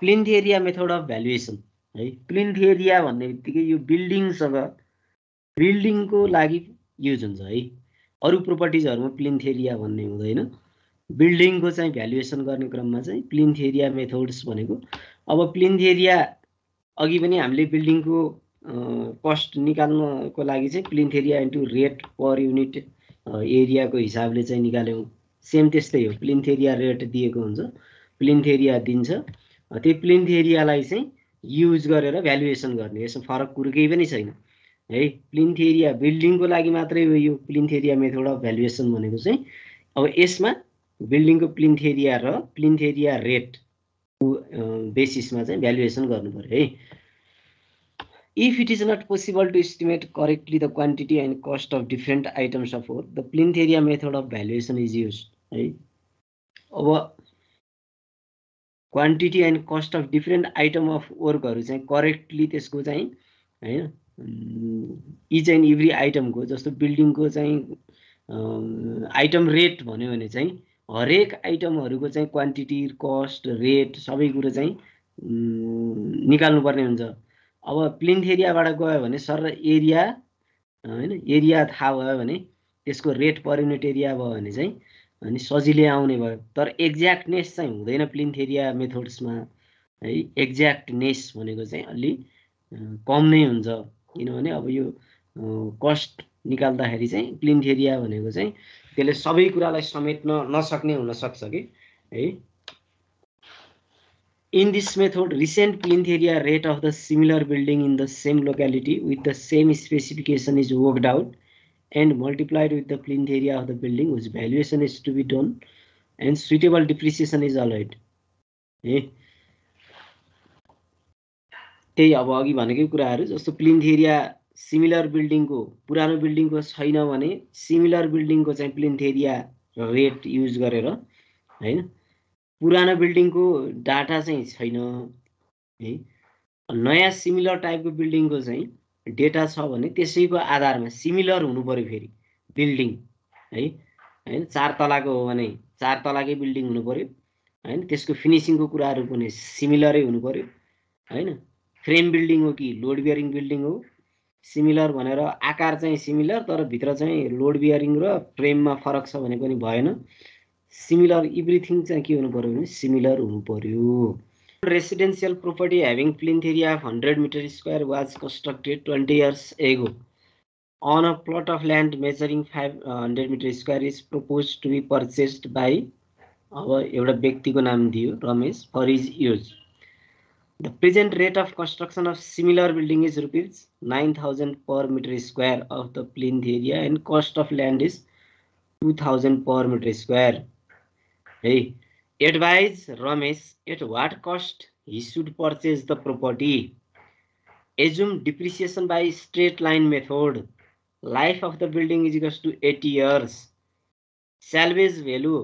Plinth area method of valuation है। Plinth area भन्ने बित्तिकै यो बिल्डिङसँग बिल्डिङको लागि युज हुन्छ है, अरू प्रोपर्टिजहरुमा प्लिन्थेरिया भन्ने हुँदैन। बिल्डिङको चाहिँ भ्यालुएसन गर्ने क्रममा चाहिँ प्लिन्थेरिया मेथड्स भनेको। अब प्लिन्थेरिया अघि पनि हामीले बिल्डिङको कस्ट निकाल्नको लागि चाहिँ plinth area into rate per unit एरियाको हिसाबले चाहिँ निकाल्यौं। सेम त्यस्तै हो, प्लिन्थेरिया रेट दिएको हुन्छ, प्लिन्थेरिया दिन्छ, त्यो प्लिन्थेरियालाई चाहिँ युज गरेर भ्यालुएसन गर्ने। यसमा फरक कुरो केही पनि छैन है। प्लिन्थेरिया बिल्डिङको लागि मात्रै हो यो प्लिन्थेरिया मेथड अफ भ्यालुएसन भनेको चाहिँ। अब यसमा बिल्डिङको प्लिन्थेरिया र प्लिन्थेरिया रेट बेसिसमा चाहिँ भ्यालुएसन गर्नु पर्यो है। If it is not possible to estimate correctly the quantity and cost of different items of work the plinth area method of valuation is use है। अब quantity and cost of different item of वर्कहरू चाहिँ correctly त्यसको चाहिँ हैन each and every आइटमको, जस्तो बिल्डिङको चाहिँ item rate भन्यो भने चाहिँ हरेक आइटमहरुको चाहिँ क्वान्टिटी कस्ट रेट सबै कुरा चाहिँ निकाल्नु पर्ने हुन्छ। अब प्लिन्थेरियाबाट गयो भने सर एरिया हैन एरिया थाहा भयो भने त्यसको रेट पर युनिट एरिया भयो भने चाहिँ अनि सजिलै आउने भयो। तर एक्ज्याक्टनेस चाहिँ हुँदैन प्लिन्थेरिया मेथड्समा है। एक्ज्याक्टनेस भनेको चाहिँ अलि कम नै हुन्छ, किनभने अब यो कस्ट निकाल्दाखेरि चाहिँ प्लिन्थेरिया भनेको चाहिँ त्यसले सबै कुरालाई समेट्न नसक्ने हुन सक्छ कि है। In this method recent plinth area rate of the similar building in the same locality with the same specification is worked out and multiplied with the plinth area of the building which valuation is to be done and suitable depreciation is allowed है। त्यही अब अघि भनेकै कुराहरू, जस्तो plinth area similar बिल्डिङको, पुरानो बिल्डिङको छैन भने सिमिलर बिल्डिङको चाहिँ प्लिन्थेरिया रेट युज गरेर हैन। पुरानो बिल्डिङको डाटा चाहिँ छैन है, नयाँ सिमिलर टाइपको बिल्डिङको चाहिँ डेटा छ भने त्यसैको आधारमा सिमिलर हुनु पर्यो फेरि बिल्डिङ है। हैन चार तलाको हो भने चार तलाकै बिल्डिङ हुनु पर्यो हैन, त्यसको फिनिसिङको कुराहरू पनि सिमिलरै हुनु पर्यो हैन। फ्रेम बिल्डिङ हो कि लोड बियरिङ बिल्डिङ हो, सिमिलर भनेर आकार चाहिँ सिमिलर तर भित्र चाहिँ लोड बियरिङ र फ्रेममा फरक छ भने पनि भएन। सिमिलर एभ्रिथिङ चाहिँ के हुनु पर्यो भने सिमिलर हुनु पर्यो। Residential property having plinth area 100 metre square was constructed 20 years ago on a plot of land measuring 500 metre square is propose to be purchased by, अब एउटा व्यक्तिको नाम दियो Ramesh, for is use. The present rate of construction of similar building is rupees 9,000 per meter square of the plinth area and cost of land is 2,000 per meter square. Hey, advise Ramesh at what cost he should purchase the property. Assume depreciation by straight line method. Life of the building is equals to 80 years. Salvage value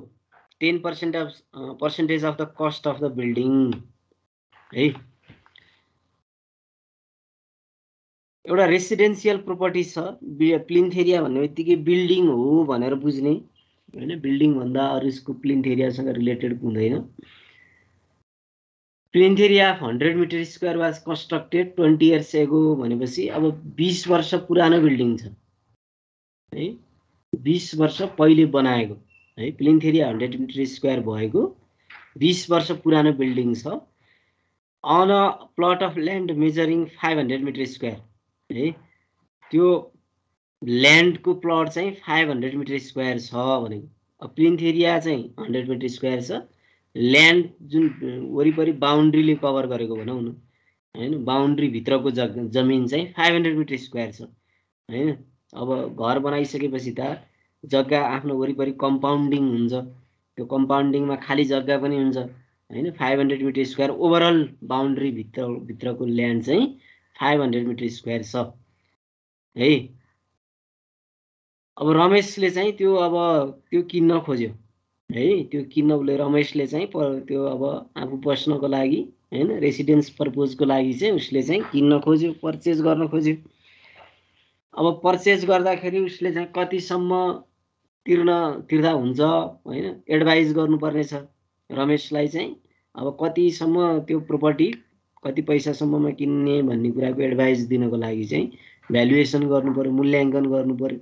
10% of percentage of the cost of the building. है एउटा residential property छ, plinth area भन्ने बित्तिकै building हो भनेर बुझ्ने हैन, building भन्दा अरू यसको प्लिन्थेरियासँग रिलेटेड हुँदैन। Plinth area 100 metre square was constructed 20 years एगो भनेपछि अब 20 वर्ष पुरानो बिल्डिङ छ है, 20 वर्ष पहिले बनाएको है। प्लिन्थेरिया 100 मिटर स्क्वायर भएको 20 वर्ष पुरानो बिल्डिङ छ on a plot of land measuring 500 metre square है। त्यो ल्यान्डको प्लट चाहिँ 500 मिटर स्क्वायर छ भनेको, प्लिन्थेरिया चाहिँ 100 मिटर स्क्वायर छ। ल्यान्ड जुन वरिपरि बाउन्ड्रीले कभर गरेको भनौँ न हैन, बाउन्ड्री भित्रको जमिन चाहिँ 500 मिटर स्क्वायर छ हैन। अब घर बनाइसकेपछि त जग्गा आफ्नो वरिपरि कम्पाउन्डिङ हुन्छ, त्यो कम्पाउन्डिङमा खाली जग्गा पनि हुन्छ हैन। 500 मिटर स्क्वायर ओभरअल बाउन्ड्री भित्रको ल्यान्ड चाहिँ 500 मिटर स्क्वायर छ है। अब रमेशले चाहिँ त्यो अब त्यो किन्न खोज्यो है, त्यो किन्न उसले रमेशले चाहिँ त्यो अब आफू बस्नको लागि हैन रेसिडेन्स पर्पोजको लागि चाहिँ उसले चाहिँ किन्न खोज्यो, पर्चेज गर्न खोज्यो। अब पर्चेज गर्दाखेरि उसले चाहिँ कतिसम्म तिर्दा हुन्छ हैन एडभाइस गर्नुपर्ने छ रमेशलाई चाहिँ। अब कतिसम्म त्यो प्रपर्टी कति पैसासम्ममा किन्ने भन्ने कुराको एडभाइस दिनको लागि चाहिँ भ्यालुएसन गर्नुपर्यो, मूल्याङ्कन गर्नुपर्यो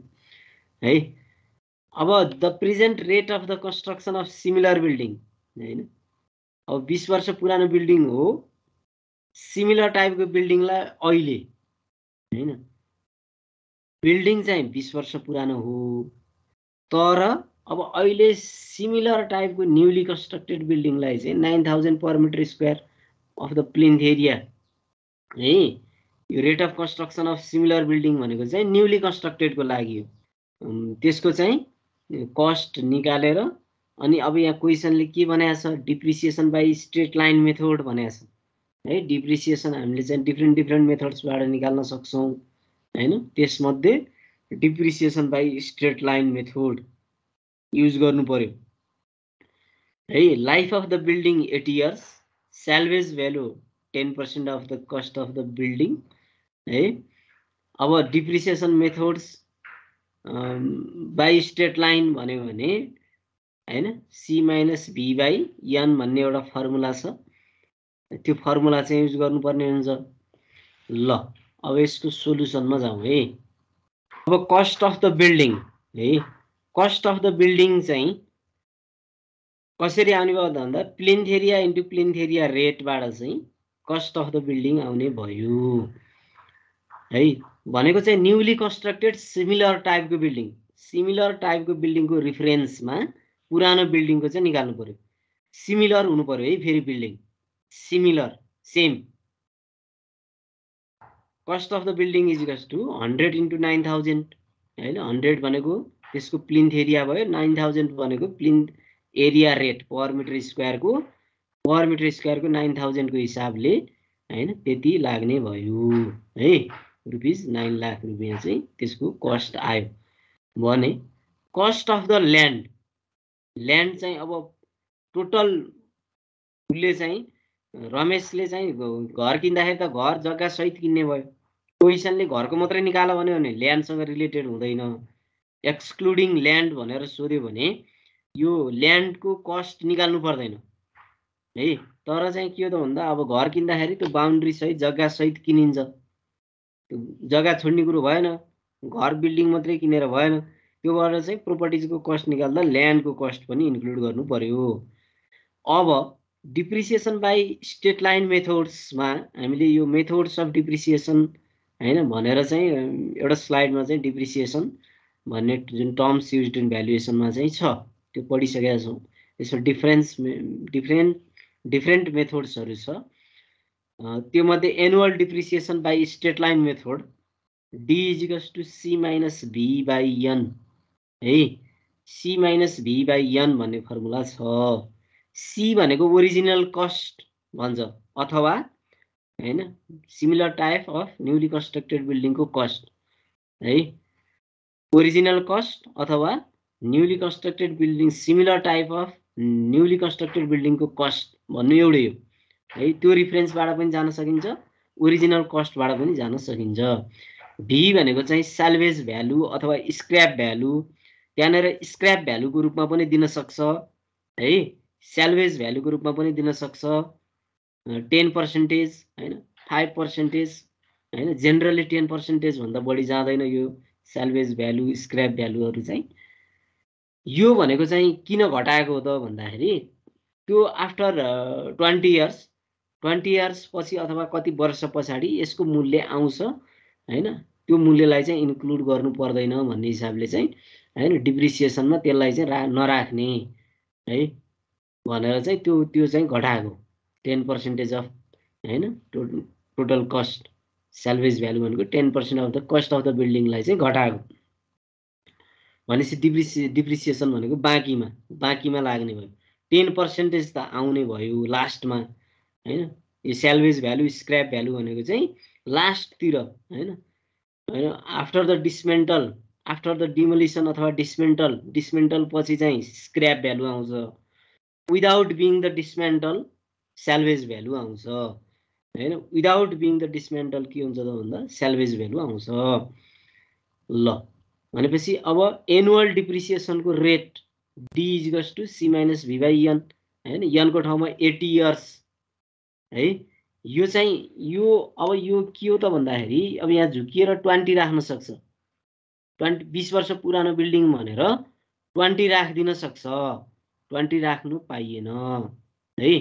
है। अब the present rate of the construction of similar building हैन, अब 20 वर्ष पुरानो बिल्डिंग हो, सिमिलर टाइप को बिल्डिंगला अहिले हैन, बिल्डिंग चाहिँ 20 वर्ष पुरानो हो तर अब अहिले सिमिलर टाइप को न्यूली कंस्ट्रक्टेड बिल्डिंग लाई चाहिँ 9000 पर metre square of the plinth area है। यो rate of construction of similar building भनेको चाहिँ न्यूली कंस्ट्रक्टेड को लागि हो, त्यसको चाहिँ कस्ट निकालेर अनि अब यहाँ क्वेशनले के भनेको छ depreciation by straight line method भनेको छ है। डिप्रिसिएसन हामीले चाहिँ डिफ्रेन्ट डिफ्रेन्ट मेथड्सबाट निकाल्न सक्छौं हैन, त्यसमध्ये depreciation by straight line method use गर्नु पर्यो है। Life of the building 8 years, salvage value 10% of the cost of the building है। अब depreciation methods by straight line भन्यो भने हैन C - V/n भन्ने एउटा फर्मुला छ, त्यो फर्मुला चाहिँ युज गर्नुपर्ने हुन्छ। ल अब यसको सोलुसनमा जाऊ है। अब cost of the building है, cost of the building चाहिँ कसरी आने भयो भन्दा plinth area into plinth area रेटबाट चाहिँ कस्ट अफ द बिल्डिङ आउने भयो है। भनेको चाहिँ न्यूली कन्स्ट्रक्टेड सिमिलर टाइपको बिल्डिङ, सिमिलर टाइपको बिल्डिङको रिफरेन्समा पुरानो बिल्डिङको चाहिँ निकाल्नु पर्यो, सिमिलर हुनु पर्यो है। फेरि building similar same, cost of the building is equals to 100 × 9000 हैन, 100 भनेको त्यसको प्लिन्थ एरिया भयो, 9000 भनेको plinth area rate per metre square को 9000 को हिसाबले हैन त्यति लाग्ने भयो है। ₹9 लाख चाहिँ त्यसको कस्ट आयो भने। Cost of the land, land चाहिँ अब टोटल उले चाहिँ रमेशले चाहिँ घर किन्दाखेरि त घर जग्गा सहित किन्ने भयो, क्वेशनले घरको मात्रै निकाल भन्यो भने ल्यान्डसँग रिलेटेड हुँदैन, एक्सक्लुडिङ ल्यान्ड भनेर सोध्यो भने यो ल्यान्ड को कस्ट निकाल्नु पर्दैन है। तर चाहिँ के हो त भन्दा अब घर किन्दाखेरि त्यो बाउन्ड्री सहित जग्गा सहित किनिन्छ, त्यो जग्गा छोड्ने कुरो भएन, घर बिल्डिङ मात्रै किनेर भएन, त्योबाट चाहिँ प्रपर्टीज को कस्ट निकाल्दा ल्यान्ड को कस्ट पनि इन्क्लुड गर्नु पर्यो। अब डिप्रिसिएसन बाई स्ट्रेट लाइन मेथड्समा हामीले यो मेथड्स अफ डिप्रिसिएसन हैन भनेर चाहिँ एउटा स्लाइडमा चाहिँ डिप्रिसिएसन भन्ने जुन टर्म्स युज्ड इन भ्यालुएसनमा चाहिँ छ त्यो पढिसकेका छौं। यसो डिफ्रेन्ट मेथड्सहरु छ, त्यो मध्ये annual depreciation by straight line method D = C - V/n है। C - V/n भन्ने फर्मुला छ। C भनेको ओरिजिनल कस्ट भन्छ अथवा हैन similar type of newly constructed building को कस्ट है, ओरिजिनल कस्ट अथवा newly constructed building similar type of newly constructed building को कस्ट भन्नु एउटै हो है। त्यो रिफरेन्सबाट पनि जान सकिन्छ, ओरिजिनल कस्टबाट पनि जान सकिन्छ। V भनेको चाहिँ साल्भेज भ्यालु अथवा स्क्रैप भ्यालु, त्यहाँनेर स्क्रैप भ्यालुको रूपमा पनि दिन सक्छ है, साल्भेज भ्यालुको रूपमा पनि दिन सक्छ। 10% हैन, 5% हैन, जनरली 10% भन्दा बढी जाँदैन यो साल्भेज भ्यालु स्क्रैप भ्यालुहरु चाहिँ। यो भनेको चाहिँ किन घटाएको हो त भन्दाखेरि त्यो आफ्टर 20 इयर्स पछि अथवा कति वर्ष पछाडी यसको मूल्य आउँछ हैन, त्यो मूल्यलाई चाहिँ इन्क्लुड गर्नु पर्दैन भन्ने हिसाबले चाहिँ हैन डिप्रिसिएसनमा त्यसलाई चाहिँ नराख्ने है भनेर चाहिँ त्यो चाहिँ घटाएको। 10% अफ हैन टोटल कस्ट, साल्भेज भ्यालु भनेको 10% of the cost of the बिल्डिङलाई चाहिँ घटाएको भनेपछि डिप्रिसिएसन भनेको बाँकीमा लाग्ने भयो। 10% त आउने भयो लास्टमा हैन, यो साल्भेज भ्यालु स्क्रैप भ्यालु भनेको चाहिँ लास्टतिर हैन, after the dismantle, after the demolition अथवा डिस्मेन्टल पछि चाहिँ स्क्रैप भ्यालु आउँछ। Without being the dismantle salvage value आउँछ हैन, विदाउट बीइङ द डिस्मेन्टल के हुन्छ त भन्दा साल्भेज भ्यालु आउँछ। ल भनेपछि अब एनुअल डिप्रिसिएसन को रेट D = C - V/n हैन यानको ठाउँमा 80 इयर्स है। यो चाहिँ यो अब यो के हो त भन्दाखेरि अब यहाँ झुकिएर 20 राख्न सक्छ, 20 20 वर्ष पुरानो बिल्डिङ भनेर 20 राखिदिन सक्छ, 20 राख्नु पाइएन है।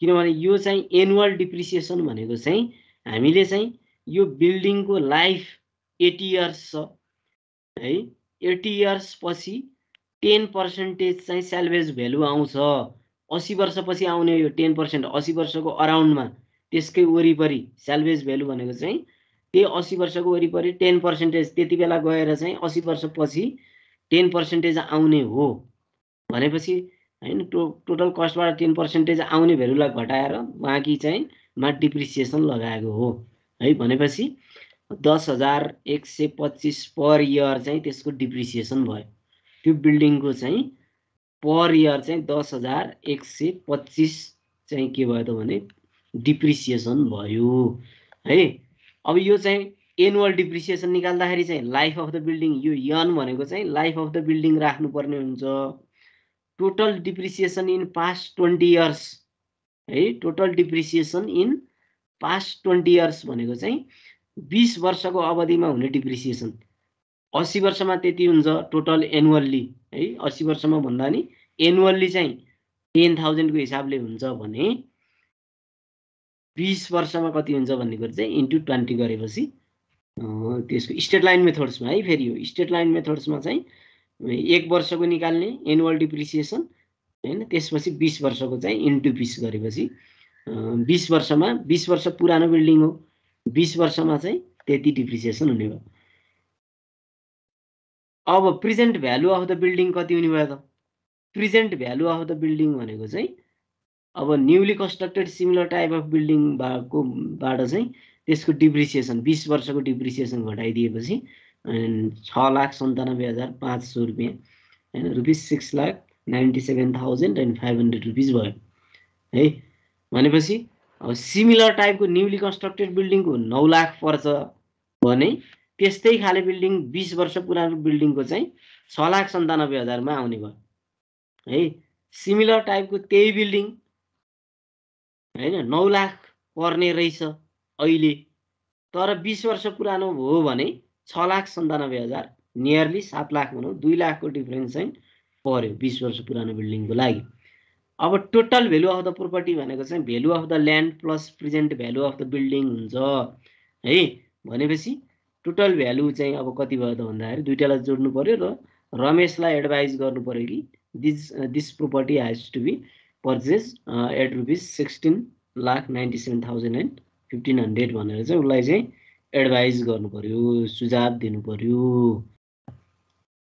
किनभने यो चाहिँ एनुअल डिप्रिसिएसन भनेको चाहिँ हामीले चाहिँ यो बिल्डिङको लाइफ 80 इयर्स छ है, 80 इयर्स पछि 10% चाहिँ सेल्भेज भ्यालु आउँछ। 80 वर्षपछि आउने यो 10% 80 वर्षको अराउन्डमा त्यसकै वरिपरि सेल्भेज भ्यालु भनेको चाहिँ त्यही 80 वर्षको वरिपरि 10% त्यति बेला गएर चाहिँ 80 वर्षपछि 10% आउने हो भनेपछि हैन टोटल कस्टबाट 10% आउने भ्यालुलाई घटाएर बाँकी चाहिँ मा डिप्रिसिएसन लगाएको हो है। भनेपछि 10,125 पर इयर चाहिँ त्यसको डिप्रिसिएसन भयो, त्यो बिल्डिङको चाहिँ पर इयर चाहिँ 10,125 चाहिँ के भयो त भने डिप्रिसिएसन भयो है। अब यो चाहिँ एनुअल डिप्रिसिएसन निकाल्दाखेरि चाहिँ लाइफ अफ द बिल्डिङ यो यन भनेको चाहिँ लाइफ अफ द बिल्डिङ राख्नुपर्ने हुन्छ। Total depreciation in past 20 years है, total depreciation in past 20 years भनेको चाहिँ 20 वर्षको अवधिमा हुने डिप्रिसिएसन। 80 वर्षमा त्यति हुन्छ टोटल एनुअल्ली है, 80 वर्षमा भन्दा नि एनुअल्ली चाहिँ 10,000 को हिसाबले हुन्छ भने 20 वर्षमा कति हुन्छ भन्ने कुरा चाहिँ इन्टु 20 गरेपछि त्यसको स्ट्रेट लाइन मेथड्समा है। फेरि यो स्ट्रेट लाइन मेथड्समा चाहिँ 1 वर्षको निकाल्ने एनुअल डिप्रिसिएसन हैन, त्यसपछि 20 वर्षको चाहिँ इन्टु 20 गरेपछि 20 वर्षमा 20 वर्ष पुरानो बिल्डिङ हो, 20 वर्षमा चाहिँ त्यति डिप्रिसिएसन हुने भयो। अब present value of the building कति हुने भयो त? Present value of the building भनेको चाहिँ अब newly constructed similar type of building बाको बाट चाहिँ त्यसको डिप्रिसिएसन 20 वर्षको डिप्रिसिएसन घटाइदिएपछि 6,97,500 रुपैयाँ हैन रुपीज 6,97,500 रुपीज भयो है। भनेपछि अब सिमिलर टाइपको न्यूली कन्स्ट्रक्टेड बिल्डिङको 9 लाख पर्छ भने त्यस्तै खाले बिल्डिङ 20 वर्ष पुरानो बिल्डिङको चाहिँ 6,97,000 मा आउने भयो है। सिमिलर टाइपको त्यही बिल्डिङ हैन 9 लाख पर्ने रहेछ अहिले, तर 20 वर्ष पुरानो हो भने 6,97,000 नियरली 7 लाख भनौँ, 2 लाख को डिफरेन्स चाहिँ पर्यो 20 वर्ष पुरानो बिल्डिङको लागि। अब total value of the property भनेको चाहिँ value of the land plus present value of the building हुन्छ है। भनेपछि टोटल भ्यालु चाहिँ अब कति भयो त भन्दाखेरि दुईटालाई जोड्नु पर्यो र रमेशलाई एडभाइज गर्नु पर्यो कि this property has to be purchase at rupees 16,97,500 भनेर चाहिँ उसलाई चाहिँ एडभाइज गर्नु पर्यो, सुझाव दिनु पर्यो।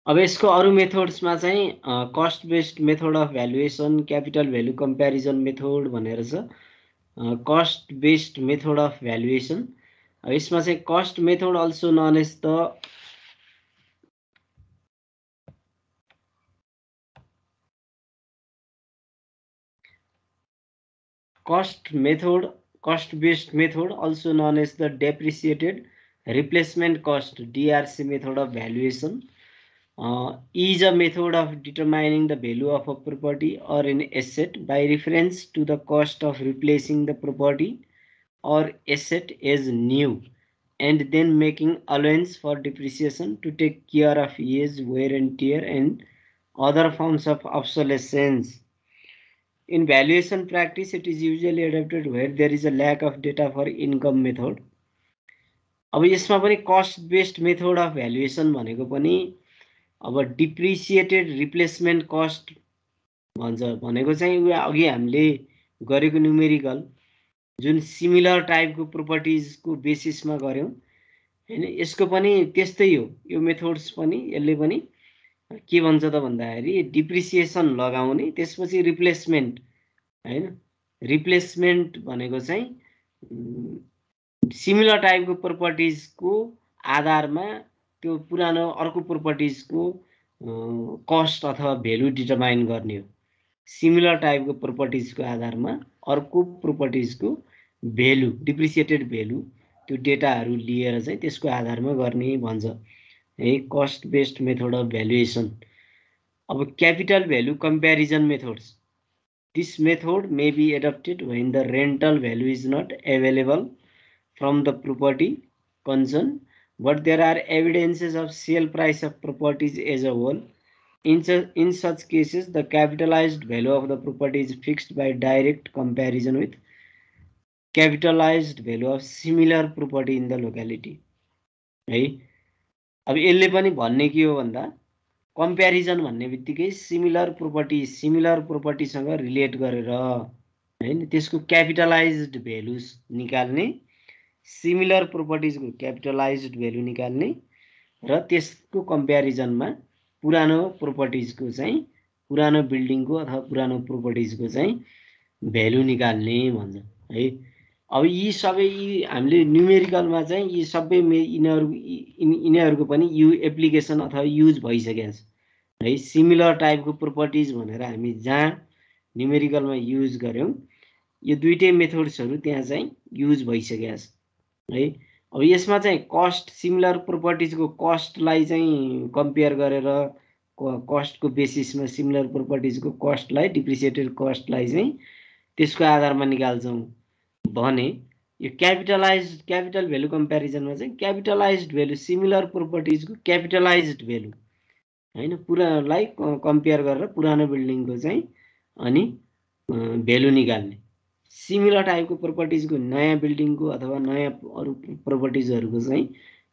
अब यसको अरु मेथड्समा चाहिँ cost based method of valuation, capital value comparison method भनेर छ, cost based method of valuation. अब यसमा चाहिँ cost method also known as the cost method, cost based method also known as the depreciated replacement cost DRC method of valuation is a method of determining the value of a property or an asset by reference to the cost of replacing the property or asset as new and then making allowance for depreciation to take care of age, wear and tear and other forms of obsolescence. In valuation practice, it is usually adopted where there is a lack of data for income method. अब यसमा पनि cost based method of valuation भनेको पनि अब depreciated replacement cost भन्छ भनेको चाहिँ उयो अघि हामीले गरेको न्युमेरिकल जुन सिमिलर टाइपको प्रोपर्टिजको बेसिसमा गर्यौं हैन, यसको पनि त्यस्तै हो। यो मेथड्स पनि यसले पनि के भन्छ त भन्दाखेरि डिप्रिसिएसन लगाउने, त्यसपछि रिप्लेसमेन्ट हैन, रिप्लेसमेन्ट भनेको चाहिँ सिमिलर टाइपको प्रोपर्टिजको आधारमा त्यो पुरानो अर्को प्रोपर्टिजको कस्ट अथवा भ्यालु डिटरमाइन गर्ने हो। सिमिलर टाइपको प्रोपर्टिजको आधारमा अर्को प्रोपर्टिजको भ्यालु डिप्रिसिएटेड भ्यालु त्यो डेटाहरू लिएर चाहिँ त्यसको आधारमा गर्ने भन्छ है cost based method of valuation. अब capital value comparison methods This method may be adopted when the rental value is not available from the property concerned, but there are evidences of sale price of properties as a whole. In such cases, the capitalized value of the property is fixed by direct comparison with capitalized value of similar property in the locality. है अब यसले पनि भन्ने के हो भन्दा comparison भन्ने बित्तिकै सिमिलर प्रोपर्टीसँग रिलेट गरेर हैन त्यसको क्यापिटलाइज्ड भ्यालु निकाल्ने सिमिलर प्रोपर्टीजको क्यापिटलाइज्ड भ्यालु निकाल्ने र त्यसको कम्प्यारिजनमा पुरानो प्रोपर्टीजको चाहिँ पुरानो बिल्डिङको अथवा पुरानो प्रोपर्टीजको चाहिँ भ्यालु निकाल्ने भन्छ है। अब यी सबै हामीले न्यूमेरिकलमा चाहिँ यी सबै यिनीहरुको पनि यु एप्लिकेसन अथवा युज भइसकेको छ है। सिमिलर टाइपको प्रोपर्टीज भनेर हामी जहाँ न्यूमेरिकलमा युज गर्यौं यो दुईटै मेथड्सहरु त्यहाँ चाहिँ युज भइसकेको छ है। अब यसमा चाहिँ कस्ट सिमिलर प्रोपर्टीजको कस्टलाई चाहिँ कम्पेयर गरेर कस्टको बेसिसमा सिमिलर प्रोपर्टीजको कस्टलाई डिप्रिसिएटेड कस्टलाई चाहिँ त्यसको आधारमा निकाल्छौं भने यो क्यापिटलाइज्ड क्यापिटल भ्यालु कम्प्यारिजनमा चाहिँ क्यापिटलाइज्ड भ्यालु सिमिलर प्रोपर्टीजको क्यापिटलाइज्ड भ्यालु हैन पुरानोलाई कम्पेयर गरेर पुरानो बिल्डिङको चाहिँ अनि भ्यालु निकाल्ने। सिमिलर टाइपको प्रोपर्टीजको नयाँ बिल्डिङको अथवा नयाँ अरु प्रोपर्टीजहरुको चाहिँ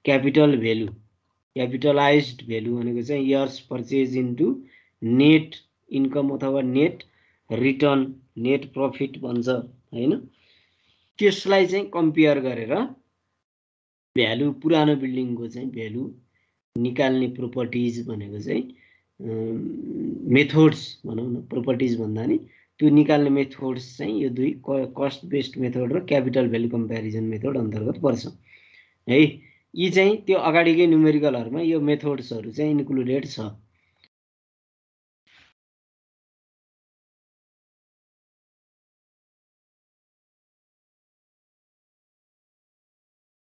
क्यापिटल भ्यालु क्यापिटलाइज्ड भ्यालु भनेको चाहिँ years purchase into net income अथवा नेट रिटर्न नेट प्रॉफिट भन्छ हैन। त्यसलाई चाहिँ कम्पेयर गरेर भ्यालु पुरानो बिल्डिङको चाहिँ भ्यालु निकाल्ने प्रोपर्टीज भनेको चाहिँ मेथड्स भनौं न प्रोपर्टीज भन्दा नि त्यो निकाल्ने मेथड्स चाहिँ यो दुई कस्ट बेस्ड मेथड र क्यापिटल भ्यालु कम्प्यारिजन मेथड अन्तर्गत पर्छ है। यी चाहिँ त्यो अगाडिकै न्यूमेरिकलहरुमा यो मेथड्सहरु चाहिँ इन्क्लुडेड छ।